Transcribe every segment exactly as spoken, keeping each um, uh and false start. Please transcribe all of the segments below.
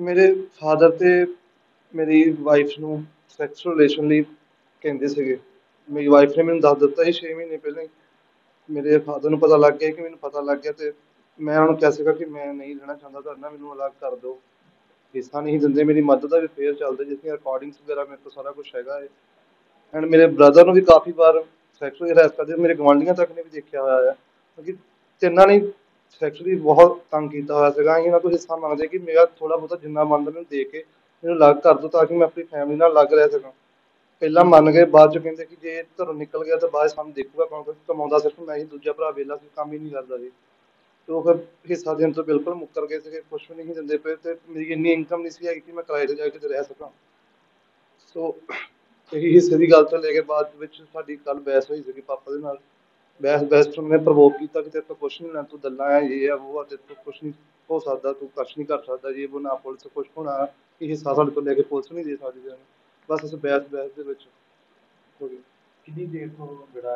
मेरे फादर ते मेरी वाइफ नू सैक्स रिलेशन लई कहंदे सीगे। मेरी वाइफ ने मैनूं दस दिता ही छे महीने पहले मेरे फादर नू पता लग गया कि मैनूं पता लग गया, तो मैं उन्होंने कहा सीगा कि मैं नहीं रहना चाहता तुहाडे नाल, मैनूं अलग कर दो। हिस्सा नहीं दिंदे, मेरी मदद का भी फेयर चलदा, जिसदियां रिकॉर्डिंग्स वगैरह मेरे कोल सारा कुछ हैगा है। एंड मेरे ब्रदर नू भी काफ़ी बार सैक्सुअल हैरेस करदे, मेरे गवांढियां तक ने भी देखिया होया है, क्योंकि तिन्नां ने सैक्सुअली बहुत तंग किया हुआ है। इन्होंने कुछ हिस्सा मांगते कि मेरा थोड़ा बहुत जिन्ना बनता मैं दे के मैं अलग कर दो, ताकि मैं अपनी फैमिली नाल अलग रह सकां। पहला मन गए, बाद कहते कि जे घरों निकल गया तो बाद सानूं देखूगा कौन, क्योंकि कमाउंदा सिर्फ मैं ही, दूजा भरा वेला कोई काम ही नहीं करता जी। तो फिर हिस्सा देने तो बिल्कुल मुकर गए थे, कुछ भी नहीं दिंदे पे, तो मेरी इन्नी इनकम नहीं सी है कि मैं किराए से जाके रह सकां। सो यही हिस्से की गल तो लैके बाद साडी गल बहस हुई सी पापा दे नाल। बहस बहस ने प्रवोक किया कि तेरे तो कुछ नहीं होना, तू दल्ला है, ये है वो है, तेरे तो कुछ नहीं हो सकता, तू कुछ नहीं कर सकता, ये वो ना पुलिस कुछ होना, ये हिस्सा साढ़े को लेके पुलिस नहीं दे सकती। बस इस बहस बहस हो गई। कितनी देर तो मेरा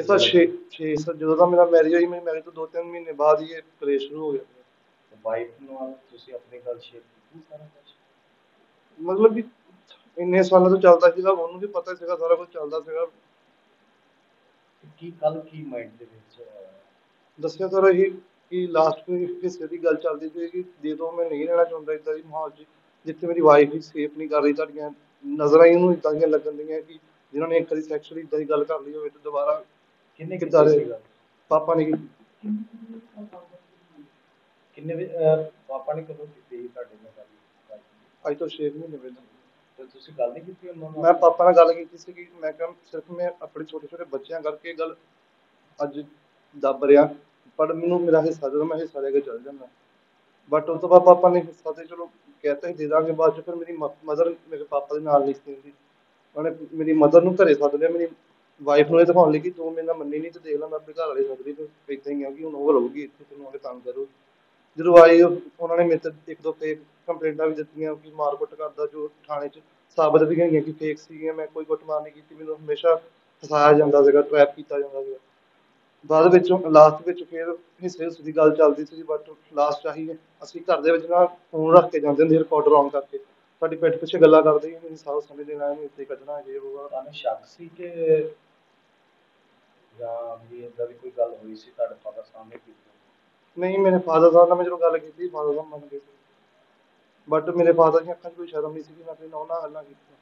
ऐसा छे छे जो का मेरा मैरिज हुई, मेरी मैरिज तो दो तीन महीने बाद ही प्ले शुरू हो गया। वाइफ ने अपनी गल शेयर की सारा कुछ, मतलब कि इन्ने सालों तो चलता सीगा, उन्होंने भी पता सीगा सारा कुछ चलता सीगा। की कल की माइंड दे विच दस्सिया तो रही कि लास्ट में हिस्से की गल चलती थी कि दे दो, मैं नहीं रहना चाहता इदा जी माहौल जी, जिथे मेरी वाइफ ही सेफ नहीं कर रही। तुहाडियां नज़रां इहनूं इदा दी लगन दीयां कि जिन्होंने एक बार सैक्सुअली इदा दी गल कर ली होवे, तो दोबारा किन्ने किदा रहेगा। पापा ने किन्ने पापा ने कदों कीती ही तुहाडे नाल गल? अज तो छे महीने पहले ਤੁਸੀਂ ਗੱਲ ਨਹੀਂ ਕੀਤੀ ਉਹਨਾਂ ਨਾਲ? ਮੈਂ ਪਾਪਾ ਨਾਲ ਗੱਲ ਕੀਤੀ ਸੀ ਕਿ ਮੈਂ ਕਿਹਾ ਸਿਰਫ ਮੈਂ ਆਪਣੇ ਛੋਟੇ ਛੋਟੇ ਬੱਚਿਆਂ ਕਰਕੇ ਗੱਲ ਅੱਜ ਦੱਬ ਰਿਹਾ, ਪਰ ਮੈਨੂੰ ਮੇਰਾ ਹਿੱਸਾ ਜਦੋਂ ਮੈਂ ਹਿੱਸਾ ਲੈ ਕੇ ਚੱਲ ਜਾਂਦਾ, ਬਟ ਉਸ ਤੋਂ ਬਾਅਦ ਪਾਪਾ ਨੇ ਹਿੱਸਾ ਤੇ ਚਲੋ ਕਹਿਤਾ ਹੀ ਦੇ ਦਾਂਗੇ। ਬਾਅਦ 'ਚ ਫਿਰ ਮੇਰੀ ਮਦਰ ਮੇਰੇ ਪਾਪਾ ਦੇ ਨਾਲ ਨਹੀਂ ਸੀ ਹੁੰਦੀ, ਉਹਨੇ ਮੇਰੀ ਮਦਰ ਨੂੰ ਘਰੇ ਸੱਦ ਲਿਆ, ਮੇਰੀ ਵਾਈਫ ਨੂੰ ਇਹ ਦਿਖਾਉਣ ਲਈ ਕਿ ਤੂੰ ਮੇਰੇ ਨਾਲ ਮੰਨੀ ਨਹੀਂ, ਤੇ ਦੇਖ ਲੈ ਮੈਂ ਆਪਣੇ ਘਰ ਵਾਲੇ ਸੱਦ ਲਈ, ਤੂੰ ਇੱਦਾਂ ਹੀ ਆ ਕਿ ਹੁਣ ਉਹ ਰਹੂਗੀ ਇੱਥੇ, ਤੈਨੂੰ ਆ ਕੇ ਤੰਗ ਕਰੂਗੀ। ਜਦੋਂ ਆਈ ਉਹਨਾਂ ਨੇ ਮੇਰੇ ਤੇ ਇੱਕ ਦੋ ਫੇਕ ਕੰਪਲੇਂਟਾਂ ਵੀ ਦਿੱਤੀਆਂ ਕਿ ਮਾਰਕੁੱਟ ਕਰਦਾ, ਜੋ ਥਾਣੇ 'ਚ ਸਾਬਤ ਵੀ ਗਈਆਂ ਕਿ ਫੇਕ ਸੀਗੀਆਂ। ਮੈਂ ਕੋਈ ਕੁੱਟਮਾਰ ਨਹੀਂ ਕੀਤੀ, ਮੈਨੂੰ ਹਮੇਸ਼ਾ ਫਸਾਇਆ ਜਾਂਦਾ ਸੀਗਾ, ਟਰੈਪ ਕੀਤਾ ਜਾਂਦਾ ਸੀਗਾ। ਬਾਅਦ ਵਿੱਚ ਲਾਸਟ ਵਿੱਚ ਫਿਰ ਹਿੱਸੇ ਹਿੱਸੇ ਦੀ ਗੱਲ ਚੱਲਦੀ ਸੀ, ਬਟ ਲਾਸਟ ਆਹੀ ਅਸੀਂ ਘਰ ਦੇ ਵਿੱਚ ਨਾ ਫੋਨ ਰੱਖ ਕੇ ਜਾਂਦੇ ਹੁੰਦੇ ਸੀ, ਰਿਕਾਰਡਰ ਔਨ ਕਰਕੇ ਸਾਡੀ ਪਿੱਠ ਪਿੱਛੇ ਗੱਲਾਂ ਕਰਦੇ, ਮੈਨੂੰ ਸਾਰਾ ਸਮਝ ਦੇਣਾ, ਇਹਨੂੰ ਇੱਥੇ ਕੱਢਣਾ, ਜੇ ਹੋਊਗਾ। ਸ਼ੱਕ ਸੀ ਕਿ ਜਾਂ ਵੀ ਇੱਦਾਂ ਦੀ ਕੋਈ ਗੱਲ ਹੋਈ ਸੀ ਤੁਹਾਡੇ ਫਾਦਰ ਸਾਹਿਬ ਨੇ? नहीं, मेरे फादर साहब ने मैं जो गल की, फादर साहब मन गए, बट मेरे फादर की अखा कोई शर्म नहीं सी, मैं अपने नौ ना गल्लां कीतियां।